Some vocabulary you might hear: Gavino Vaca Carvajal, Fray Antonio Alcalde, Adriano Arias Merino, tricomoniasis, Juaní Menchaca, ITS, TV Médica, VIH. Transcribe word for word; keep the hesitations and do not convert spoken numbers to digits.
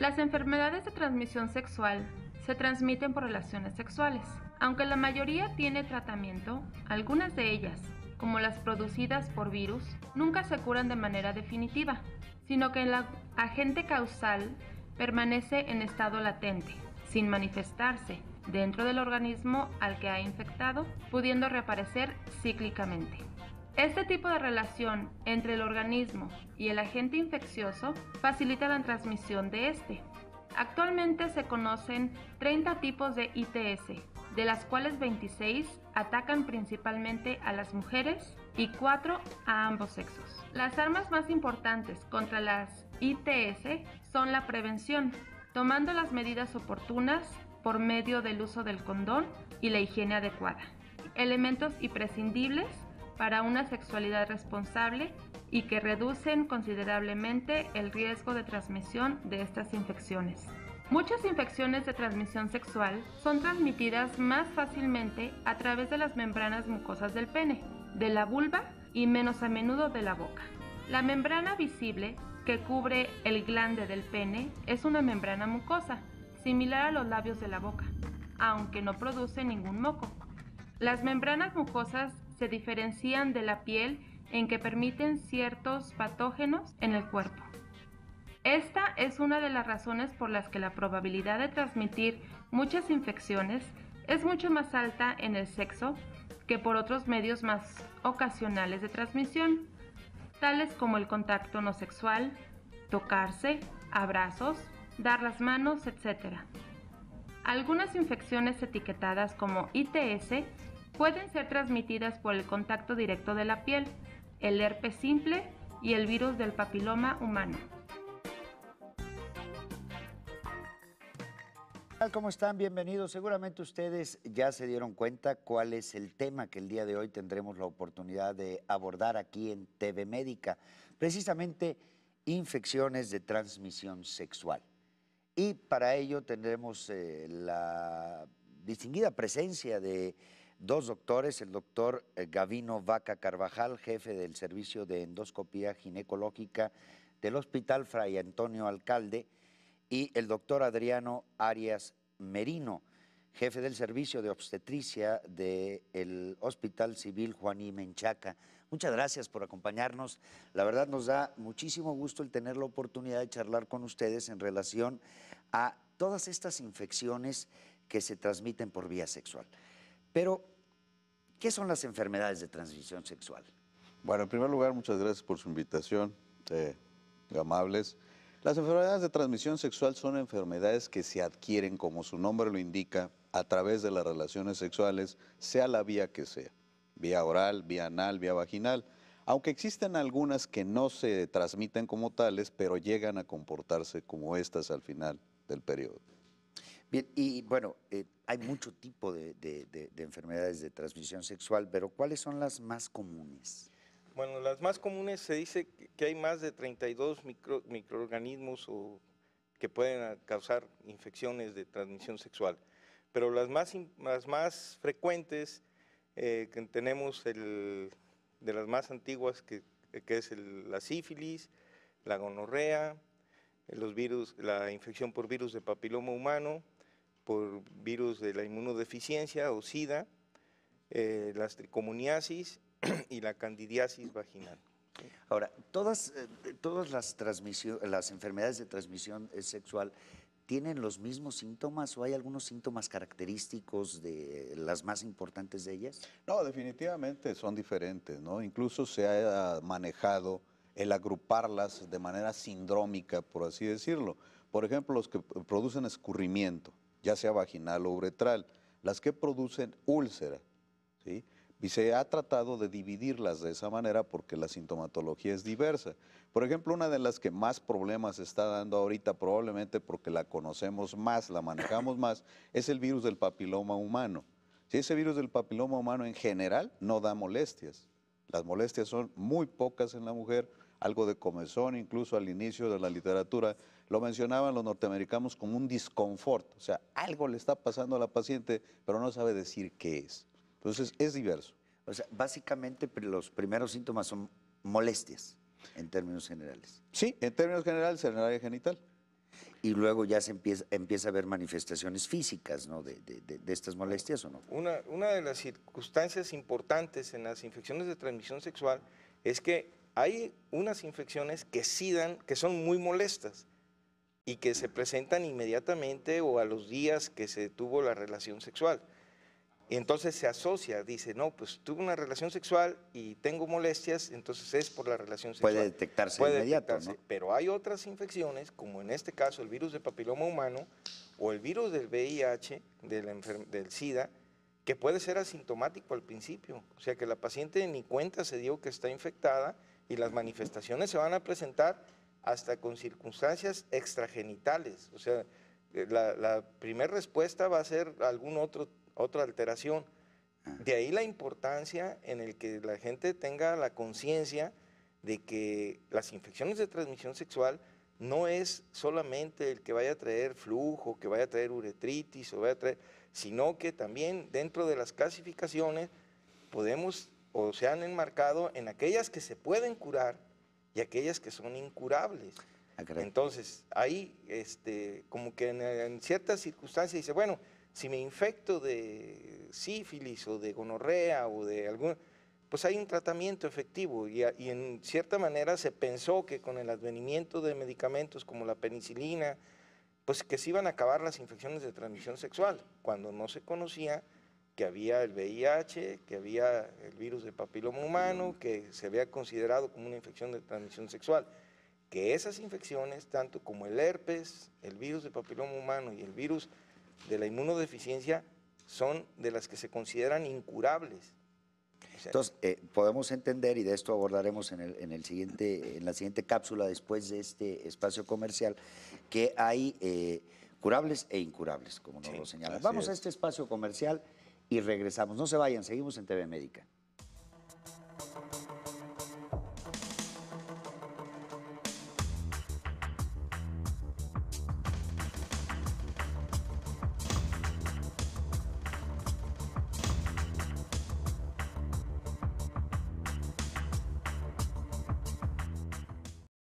Las enfermedades de transmisión sexual se transmiten por relaciones sexuales. Aunque la mayoría tiene tratamiento, algunas de ellas, como las producidas por virus, nunca se curan de manera definitiva, sino que el agente causal permanece en estado latente, sin manifestarse dentro del organismo al que ha infectado, pudiendo reaparecer cíclicamente. Este tipo de relación entre el organismo y el agente infeccioso facilita la transmisión de este. Actualmente se conocen treinta tipos de I T S, de las cuales veintiséis atacan principalmente a las mujeres y cuatro a ambos sexos. Las armas más importantes contra las I T S son la prevención, tomando las medidas oportunas por medio del uso del condón y la higiene adecuada, elementos imprescindibles para una sexualidad responsable y que reducen considerablemente el riesgo de transmisión de estas infecciones. Muchas infecciones de transmisión sexual son transmitidas más fácilmente a través de las membranas mucosas del pene, de la vulva y menos a menudo de la boca. La membrana visible que cubre el glande del pene es una membrana mucosa, similar a los labios de la boca, aunque no produce ningún moco. Las membranas mucosas se diferencian de la piel en que permiten ciertos patógenos en el cuerpo. Esta es una de las razones por las que la probabilidad de transmitir muchas infecciones es mucho más alta en el sexo que por otros medios más ocasionales de transmisión, tales como el contacto no sexual, tocarse, abrazos, dar las manos, etcétera. Algunas infecciones etiquetadas como I T S pueden ser transmitidas por el contacto directo de la piel, el herpes simple y el virus del papiloma humano. ¿Cómo están? Bienvenidos. Seguramente ustedes ya se dieron cuenta cuál es el tema que el día de hoy tendremos la oportunidad de abordar aquí en T V Médica, precisamente infecciones de transmisión sexual. Y para ello tendremos eh, la distinguida presencia de dos doctores, el doctor Gavino Vaca Carvajal, jefe del Servicio de Endoscopía Ginecológica del Hospital Fray Antonio Alcalde, y el doctor Adriano Arias Merino, jefe del Servicio de Obstetricia del Hospital Civil Juaní Menchaca. Muchas gracias por acompañarnos. La verdad nos da muchísimo gusto el tener la oportunidad de charlar con ustedes en relación a todas estas infecciones que se transmiten por vía sexual. Pero, ¿qué son las enfermedades de transmisión sexual? Bueno, en primer lugar, muchas gracias por su invitación, eh, amables. Las enfermedades de transmisión sexual son enfermedades que se adquieren, como su nombre lo indica, a través de las relaciones sexuales, sea la vía que sea, vía oral, vía anal, vía vaginal, aunque existen algunas que no se transmiten como tales, pero llegan a comportarse como estas al final del periodo. Bien, y bueno, eh, hay mucho tipo de, de, de, de enfermedades de transmisión sexual, pero ¿cuáles son las más comunes? Bueno, las más comunes, se dice que hay más de treinta y dos micro, microorganismos o que pueden causar infecciones de transmisión sexual, pero las más, las más frecuentes eh, que tenemos, el, de las más antiguas, que, que es el, la sífilis, la gonorrea, los virus, la infección por virus de papiloma humano, por virus de la inmunodeficiencia o SIDA, eh, las tricomoniasis y la candidiasis vaginal. Ahora, todas, eh, todas las, transmisión, las enfermedades de transmisión sexual tienen los mismos síntomas o hay algunos síntomas característicos de las más importantes de ellas. No, definitivamente son diferentes, ¿no? Incluso se ha manejado el agruparlas de manera sindrómica, por así decirlo. Por ejemplo, los que producen escurrimiento, ya sea vaginal o uretral, las que producen úlcera, ¿sí? Y se ha tratado de dividirlas de esa manera porque la sintomatología es diversa. Por ejemplo, una de las que más problemas está dando ahorita, probablemente porque la conocemos más, la manejamos más, es el virus del papiloma humano. Si ese virus del papiloma humano en general no da molestias, las molestias son muy pocas en la mujer, algo de comezón, incluso al inicio de la literatura lo mencionaban los norteamericanos como un disconfort, o sea, algo le está pasando a la paciente, pero no sabe decir qué es. Entonces, es diverso. O sea, básicamente los primeros síntomas son molestias, en términos generales. Sí, en términos generales, en el área genital. y luego ya se empieza, empieza a ver manifestaciones físicas, ¿no?, de, de, de, de estas molestias, ¿o no? Una, una de las circunstancias importantes en las infecciones de transmisión sexual es que hay unas infecciones que sí dan, que son muy molestas y que se presentan inmediatamente o a los días que se tuvo la relación sexual. Y entonces se asocia, dice, no, pues tuve una relación sexual y tengo molestias, entonces es por la relación sexual. Puede detectarse Puede inmediato, detectarse, ¿no? Pero hay otras infecciones, como en este caso el virus del papiloma humano o el virus del V I H, del, del SIDA, que puede ser asintomático al principio. O sea, que la paciente ni cuenta se dio que está infectada y las manifestaciones se van a presentar hasta con circunstancias extragenitales. O sea, la, la primera respuesta va a ser algún otro tipo, otra alteración. De ahí la importancia en el que la gente tenga la conciencia de que las infecciones de transmisión sexual no es solamente el que vaya a traer flujo, que vaya a traer uretritis, o vaya a traer, sino que también dentro de las clasificaciones podemos, o se han enmarcado en aquellas que se pueden curar y aquellas que son incurables. Entonces, ahí este, como que en, en ciertas circunstancias dice, bueno, si me infecto de sífilis o de gonorrea o de algún, pues hay un tratamiento efectivo y, a, y en cierta manera se pensó que con el advenimiento de medicamentos como la penicilina, pues que se iban a acabar las infecciones de transmisión sexual, cuando no se conocía que había el V I H, que había el virus del papiloma humano, que se había considerado como una infección de transmisión sexual, que esas infecciones, tanto como el herpes, el virus del papiloma humano y el virus de la inmunodeficiencia, son de las que se consideran incurables. O sea, entonces, eh, podemos entender, y de esto abordaremos en, el, en, el siguiente, en la siguiente cápsula después de este espacio comercial, que hay eh, curables e incurables, como nos sí, lo señalan. Vamos es. a este espacio comercial y regresamos. No se vayan, seguimos en T V Médica.